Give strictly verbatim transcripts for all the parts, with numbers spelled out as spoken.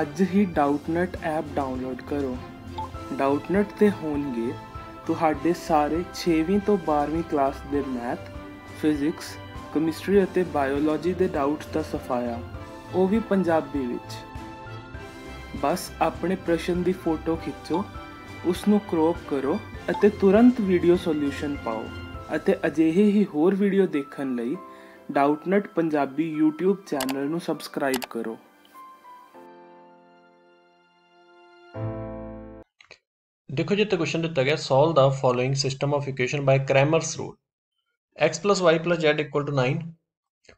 ਅੱਜ ਹੀ Doubtnut app download ਕਰੋ। ਡਾਊਟਨਟ ਤੇ ਹੋਣਗੇ ਤੁਹਾਡੇ ਸਾਰੇ ਛੇਵੀਂ ਤੋਂ ਬਾਰ੍ਹਵੀਂ ਕਲਾਸ ਦੇ ਮੈਥ, ਫਿਜ਼ਿਕਸ, ਕੈਮਿਸਟਰੀ ਅਤੇ ਬਾਇਓਲੋਜੀ ਦੇ ਡਾਊਟਸ ਦਾ ਸਫਾਇਆ, ਉਹ ਵੀ ਪੰਜਾਬੀ ਵਿੱਚ। ਬਸ ਆਪਣੇ ਪ੍ਰਸ਼ਨ ਦੀ ਫੋਟੋ ਖਿੱਚੋ, ਉਸ ਨੂੰ क्रॉप करो ਅਤੇ ਤੁਰੰਤ ਵੀਡੀਓ ਸੋਲਿਊਸ਼ਨ ਪਾਓ। ਅਤੇ ਅਜਿਹੇ ਹੀ ਹੋਰ ਵੀਡੀਓ ਦੇਖਣ ਲਈ ਡਾਊਟਨਟ ਪੰਜਾਬੀ YouTube ਚੈਨਲ ਨੂੰ ਸਬਸਕ੍ਰਾਈਬ ਕਰੋ। देखो जिते क्वेश्चन दिता गया, solve the following system of equation by Cramer's rule. X plus Y plus Z equal to nine,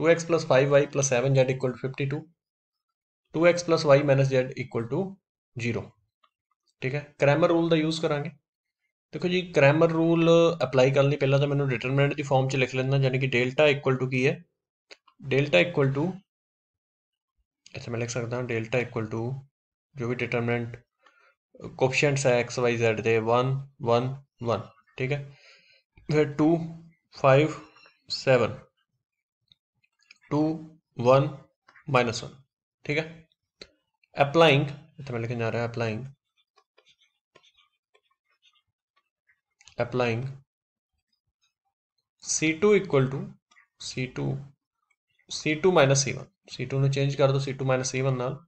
two X plus five Y plus seven Z equal to fifty two, two X plus Y minus Z equal to zero. ठीक है, Cramer rule का use करांगे। देखो जी, Cramer rule अपलाई करने लिए पहला तो मैं डिटरमिनेंट की फॉर्म च लिख लेना, यानी कि डेल्टा इक्वल टू की है, डेल्टा इक्वल टू, अच्छा मैं लिख सकता हूँ डेल्टा इक्वल टू जो भी डिटरमिनेंट कोफिशिएंट्स है एक्स वाई जेड के, वन वन वन। ठीक है, फिर two five seven, two one minus one. ठीक है, अप्लाइंग, तो मैं लिखने जा रहा है applying applying C two equal to C two C two minus C one, C two change कर दो C two minus C one नाल,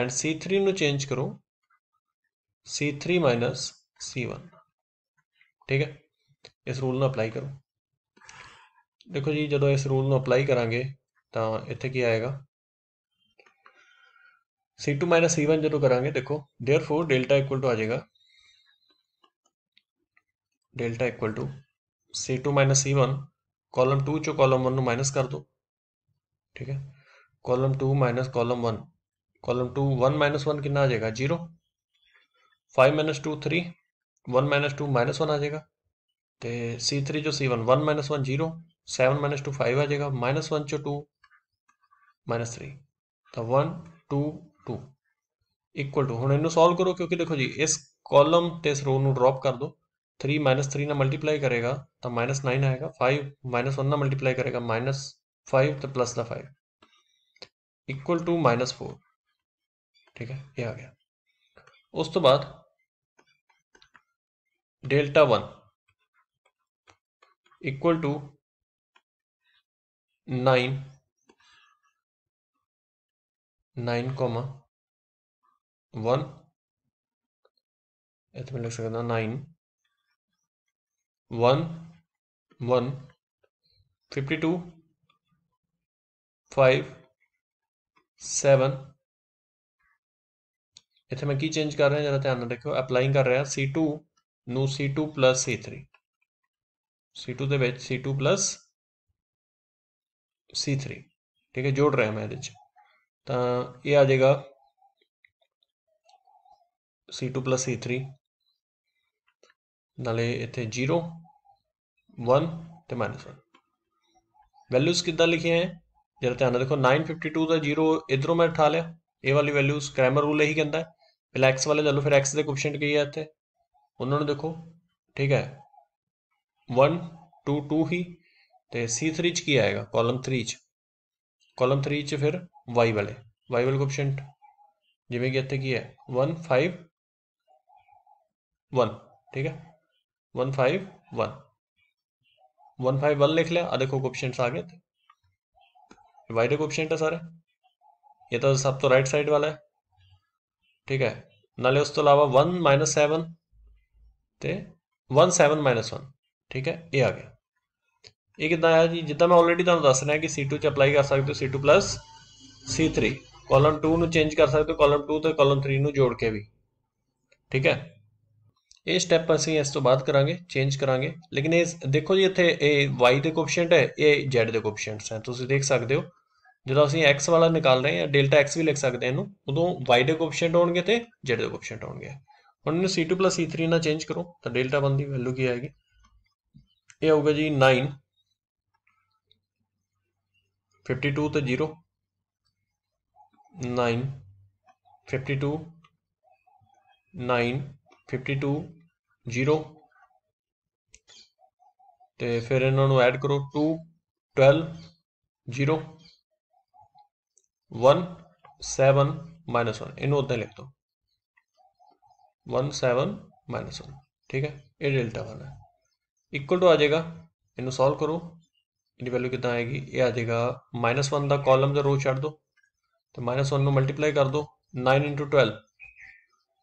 एंड सी थ्री चेंज करो C three minus C one. ठीक है, इस रूल में अपलाई करो। देखो जी, जो इस रूल में अपलाई करांगे तो इत्थे की आएगा C two minus C one जो करांगे। देखो देयरफॉर डेल्टा इक्वल टू आ जाएगा delta equal to C two minus C one, column two चो कॉलम वन माइनस कर दो। ठीक है, column two minus column one, column two one minus one कितना आ जाएगा zero, five minus two three, one minus two minus one आ जाएगा, तो सी थ्री चो C one one minus one zero, seven minus two five आ जाएगा, minus one चो टू माइनस थ्री, तो one two two equal to. हम इन्हों सॉल्व करो, क्योंकि देखो जी इस कॉलम तो इस रो ड्रॉप कर दो, थ्री माइनस थ्री ना मल्टीप्लाई करेगा तो माइनस नाइन आएगा, फाइव माइनस वन ना मल्टीप्लाई करेगा माइनस फाइव, तो plus the five equal to minus four. ठीक है, ये आ गया। उस तो बाद delta one equal to nine nine comma one, मैं लिख सकता nine one one fifty two five seven. इतने मैं की चेंज कर रहा है, जरा ध्यान में देखो, अपलाइंग कर रहा है सी टू नू C two plus C three, C two के विच C two plus C three. ठीक है, जोड़ रहा मैं ये, तो ये आ जाएगा C two plus C three नाले इतने जीरो वन तो माइनस वन। वैल्यूज कितना लिखिया है जरा ध्यान देखो, नाइन फिफ्टी टू का जीरो इधरों मैं उठा लिया, ये वाली वैल्यूज क्रैमर रूल यही कहता है। पहले एक्स वाले चलो, फिर एक्स के कोफिशिएंट की है इतने, उन्होंने देखो। ठीक है, वन टू टू ही, तो सी थ्री च की आएगा कॉलम थ्री च, कॉलम थ्री च फिर वाई वाले वाई वाले कोफिशिएंट जिमें कि इतने की है वन फाइव वन। ठीक है, one five one one five one लिख लिया। आ देखो कोफिशिएंट्स आ गए, वाई के कोफिशिएंट है सारे, ये तो सब तो राइट साइड वाला है। ठीक है, नाले उस तो अलावा वन माइनस सैवन तो वन सैवन माइनस वन। ठीक है, ये आ गया। ये कितना आया जी, जिदा मैं ऑलरेडी तुम दस रहा कि सी टू च अपलाई कर सकते हो C two plus C three, column two न चेंज कर सकते हो कॉलम टू तो कॉलम थ्री न जोड़ के भी। ठीक है, ये स्टैप असं इस तो बाद करांगे, चेंज करांगे। लेकिन ये देखो जी, इतने ये वाई के कोफिशिएंट है, ये जेड के कोफिशिएंट्स हैं, तुम देख सकते हो। जो असं एक्स वाला निकाल रहे हैं, डेल्टा एक्स भी लिख सकते हैं, उदों वाई के कोफिशिएंट होंगे तो जेड के कोफिशिएंट होंगे। हुण इन्हूं C two plus C three ना चेंज करो तो डेल्टा वन की वैल्यू की आएगी, ये होगा जी नाइन फिफ्टी टू तो zero, nine fifty two nine fifty two zero, तो फिर इन्होंने ऐड करो two twelve zero one seven minus one, इन उतने लिख दो वन सेवन माइनस वन, ठीक है। ये डेल्टा वन है, इक्वल टू आ जाएगा, इन्हें सॉल्व करो, इनकी वैल्यू कितना आएगी, ये आ जाएगा माइनस वन का कॉलम से रो छड़ दो तो माइनस वन में मल्टीप्लाई कर दो, nine into twelve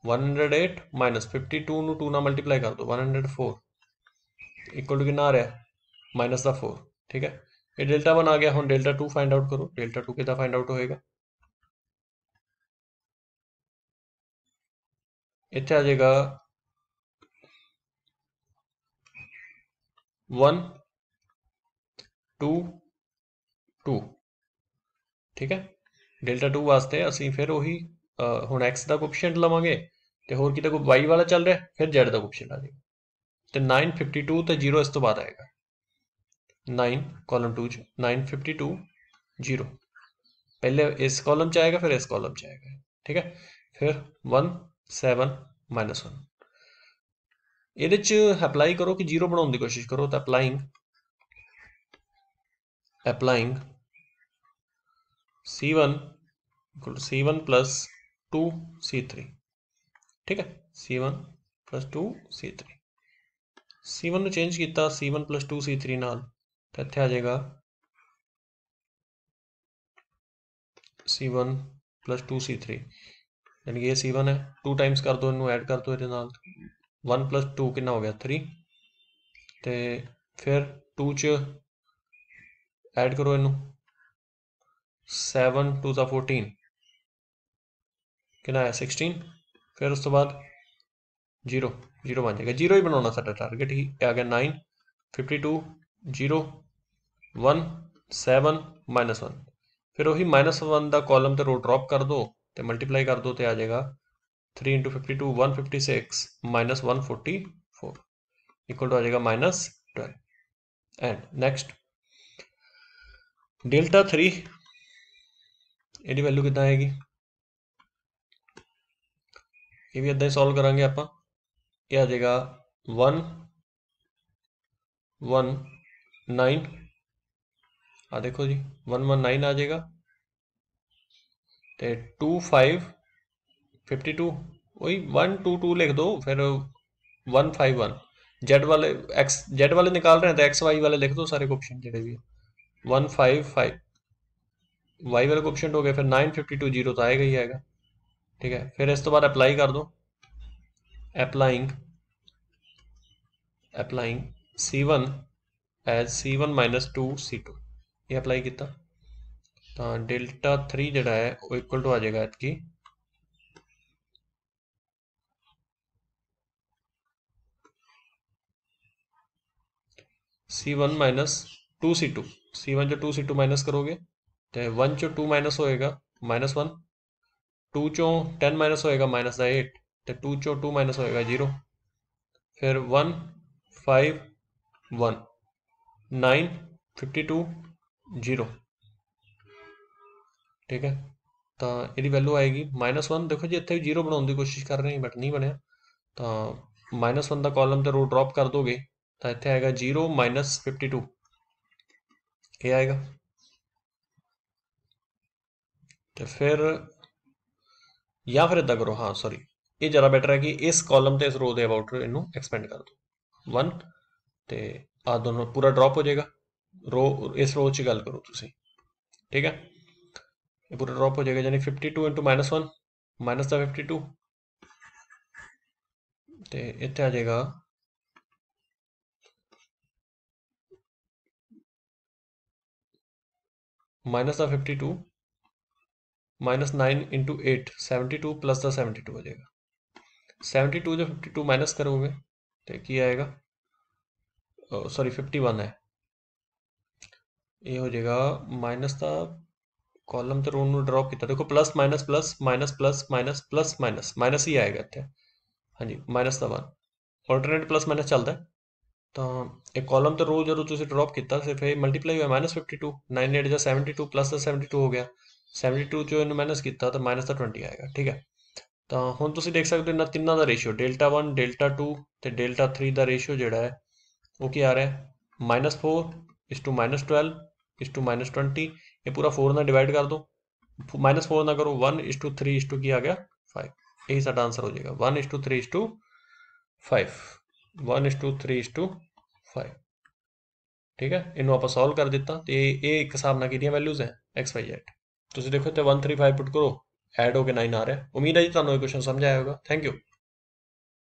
one hundred eight minus fifty two नू टू ना मल्टीप्लाई कर दो one hundred four equal to कितना आ रहा है माइनस द फोर, ठीक है। ये डेल्टा वन आ गया, हम डेल्टा टू फाइंड आउट करो, डेल्टा टू कितना फाइंड आउट होएगा, इतना आ जाएगा वन टू टू, ठीक है। डेल्टा टू वास्ते असी फिर वही हम एक्स का कोएफिशिएंट लवांगे तो होर कितना कोई वाई वाला चल रहा है, फिर जेड का कोएफिशिएंट आ जाएगा तो नाइन फिफ्टी टू तो जीरो इस तो बाद आएगा नाइन कॉलम टू च नाइन फिफ्टी टू जीरो पहले इस कॉलम च आएगा फिर इस कॉलम च आएगा, ठीक है। फिर वन सैवन माइनस वन ये अप्लाई करो कि जीरो बनाने की कोशिश करो तो applying applying C one equal C one plus two C three, ठीक है। C one plus two C three C one change किया C one plus two C three नाल तो इत्थे आ जाएगा C one plus two C three यानी कि ये सी वन है, टू टाइम्स कर दो इन्हों ऐड कर दो ये नाल वन प्लस टू कितना हो गया थ्री तो फिर टू च ऐड करो इनू सैवन टू सा फोर्टीन कितना है सिक्सटीन फिर उस तो बाद जीरो जीरो बन जाएगा, जीरो ही बनाना साडा टारगेट ही आ गया nine fifty two zero one seven minus one फिर वही माइनस वन का कॉलम तो रो ड्रॉप कर दो तो मल्टीप्लाई कर दो तो आ जाएगा three into fifty two one fifty six minus one forty four equal to आ जाएगा minus twelve. And next delta three इसकी वैल्यू कितना आएगी, ये भी इदां ही सॉल्व करांगे आपां, ये आ जाएगा वन वन नाइन आ देखो जी वन वन नाइन आ जाएगा तो टू फाइव फिफ्टी टू वही वन टू टू लिख दो फिर वन फाइव वन जेड वाले एक्स जेड वाले निकाल रहे हैं तो एक्स वाई वाले लिख दो सारे कोएफिशिएंट जिहड़े भी है वन फाइव फाइव वाई वाले कोएफिशिएंट हो गए फिर नाइन फिफ्टी टू जीरो तो आएगा ही आएगा, ठीक है। फिर इस तो बाद अप्लाई कर दो applying applying C one as C one minus two C two ये अप्लाई किया तो डेल्टा थ्री जिहड़ा है वो इक्वल टू आ जाएगा इसकी C one minus two C two C one जो टू सी टू माइनस करोगे तो वन चो टू माइनस होएगा माइनस वन टू चो टेन माइनस होएगा माइनस द एट तो टू चो टू माइनस होएगा जीरो फिर one five one nine fifty two zero, ठीक है। तो यदि वैल्यू आएगी माइनस वन देखो जी इतने भी जीरो बनाने की कोशिश कर रहे हैं बट नहीं बनया तो माइनस वन का कॉलम तो रो ड्रॉप कर दोगे तो इतने आएगा जीरो माइनस फिफ्टी टू ये आएगा तो फिर या फिर इदा करो हाँ सॉरी ये ज़रा बेटर है कि इस कॉलम तो इस रो के अबाउट इनू एक्सपेंड कर दो वन तो आ दोनों पूरा ड्रॉप हो जाएगा रो इस रो च गल करो तुम, ठीक है। पूरा ड्रॉप हो जाएगा यानी fifty two into minus one minus the fifty two तो इतने आ जाएगा minus the fifty two minus nine into eight seventy two plus the seventy two हो जाएगा सेवनटी टू जो फिफ्टी टू माइनस करोगे तो क्या आएगा सॉरी फिफ्टी वन है ये हो जाएगा माइनस द कॉलम तो रो ड्रॉप किया देखो plus minus plus minus plus minus plus minus minus ही आएगा इतने हाँ जी minus the one alternate plus minus चलता है तो एक कॉलम तो रो जो तुम ड्रॉप किया सिर्फ ये मल्टीप्लाई हुआ minus fifty two nine eight या seventy two plus the seventy two हो गया सैवनटी टू जो इन्होंने माइनस किया तो माइनस द ट्वेंटी आएगा, ठीक है। तो हम तुम देख सकते हो इन तिना का ratio delta one delta two तो डेल्टा थ्री का रेशियो जोड़ा है वो क्या आ रहा है minus four is to minus twelve is to minus twenty ये पूरा फोर ना डिवाइड कर दो माइनस फोर अगर one is to three is to किया गया फाइव, यही सारा आंसर हो जाएगा one is to three is to five, one is to three is to five. ठीक है, इन वापस सॉल्व कर दिता तो ये ए एक सामना की वैल्यूज है एक्स वाई जेड। तुम देखो तो वन थ्री फाइव पुट करो, एड होकर नाइन आ रहा है। उम्मीद है जी तुहानू ये क्वेश्चन समझ आया होगा। Thank you.